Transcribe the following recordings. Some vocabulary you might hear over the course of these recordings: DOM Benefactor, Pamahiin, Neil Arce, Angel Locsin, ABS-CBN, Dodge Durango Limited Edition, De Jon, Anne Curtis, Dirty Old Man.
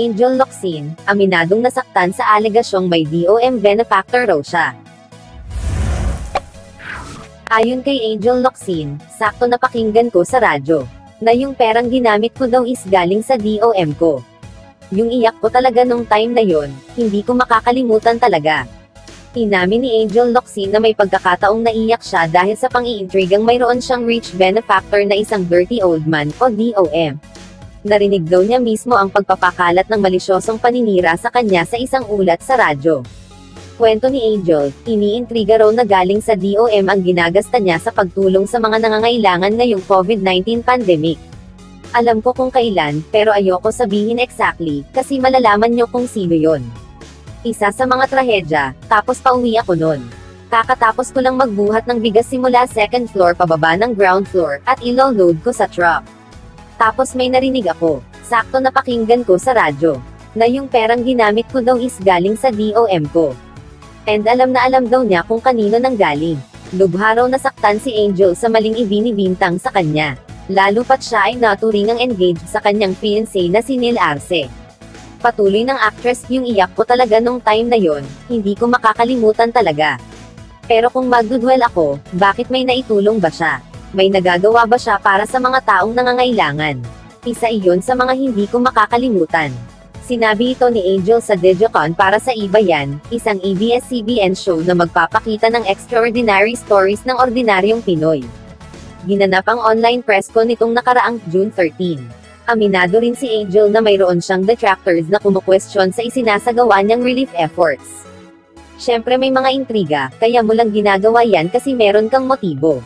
Angel Locsin, aminadong nasaktan sa alegasyong may DOM benefactor raw siya. Ayon kay Angel Locsin, sakto napakinggan ko sa radyo na yung perang ginamit ko daw is galing sa DOM ko. Yung iyak ko talaga nung time na yon, hindi ko makakalimutan talaga. Inamin ni Angel Locsin na may pagkakataong naiyak siya dahil sa pang-iintrigang mayroon siyang rich benefactor na isang dirty old man o DOM. Narinig daw niya mismo ang pagpapakalat ng malisyosong paninira sa kanya sa isang ulat sa radyo. Kwento ni Angel, iniintriga raw na galing sa DOM ang ginagasta niya sa pagtulong sa mga nangangailangan ngayong COVID-19 pandemic. Alam ko kung kailan, pero ayoko sabihin exactly, kasi malalaman niyo kung sino yon. Isa sa mga trahedya, tapos pauwi ako nun. Kakatapos ko lang magbuhat ng bigas simula second floor pababa ng ground floor, at ilo-load ko sa truck. Tapos may narinig ako, sakto napakinggan ko sa radyo, na yung perang ginamit ko daw is galing sa DOM ko. And alam na alam daw niya kung kanino nang galing. Lubha raw nasaktan si Angel sa maling ibinibintang sa kanya. Lalo pat siya ay naturingang engaged sa kanyang fiancé na si Neil Arce. Patuloy ng actress, yung iyak ko talaga nung time na yon, hindi ko makakalimutan talaga. Pero kung magdudwell ako, bakit may naitulong ba siya? May nagagawa ba siya para sa mga taong nangangailangan? Isa iyon sa mga hindi ko makakalimutan. Sinabi ito ni Angel sa De Jon para sa Iba Yan, isang ABS-CBN show na magpapakita ng extraordinary stories ng ordinaryong Pinoy. Ginanap ang online press con nitong nakaraang June 13. Aminado rin si Angel na mayroon siyang detractors na kumukwestiyon sa isinasagawa niyang relief efforts. Siyempre may mga intriga, kaya mo lang ginagawa yan kasi meron kang motibo.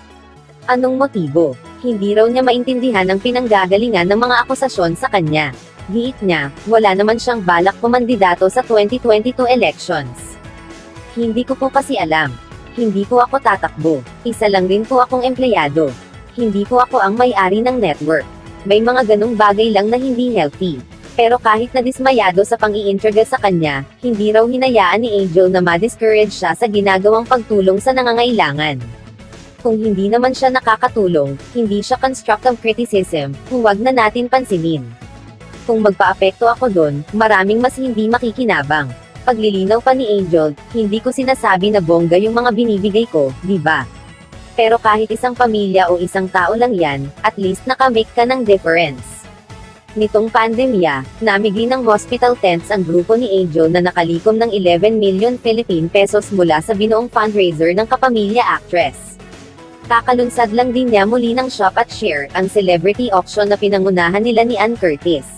Anong motibo? Hindi raw niya maintindihan ang pinanggagalingan ng mga akusasyon sa kanya. Giit niya, wala naman siyang balak kumandidato sa 2022 elections. Hindi ko po kasi alam. Hindi ko ako tatakbo. Isa lang rin po akong empleyado. Hindi po ako ang may-ari ng network. May mga ganong bagay lang na hindi healthy. Pero kahit na dismayado sa pang-iintriga sa kanya, hindi raw hinayaan ni Angel na ma-discourage siya sa ginagawang pagtulong sa nangangailangan. Kung hindi naman siya nakakatulong, hindi siya constructive criticism, huwag na natin pansinin. Kung magpa-apekto ako dun, maraming mas hindi makikinabang. Paglilinaw pa ni Angel, hindi ko sinasabi na bongga yung mga binibigay ko, di ba? Pero kahit isang pamilya o isang tao lang yan, at least nakamake ka ng difference. Nitong pandemya, namigli ng hospital tents ang grupo ni Angel na nakalikom ng 11 million Philippine pesos mula sa binuong fundraiser ng kapamilya actress. Kakalunsad lang din niya muli ng Shop at Share, ang celebrity auction na pinangunahan nila ni Anne Curtis.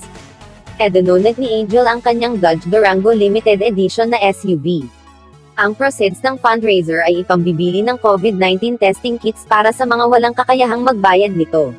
Edononate ni Angel ang kanyang Dodge Durango Limited Edition na SUV. Ang proceeds ng fundraiser ay ipambibili ng COVID-19 testing kits para sa mga walang kakayahang magbayad nito.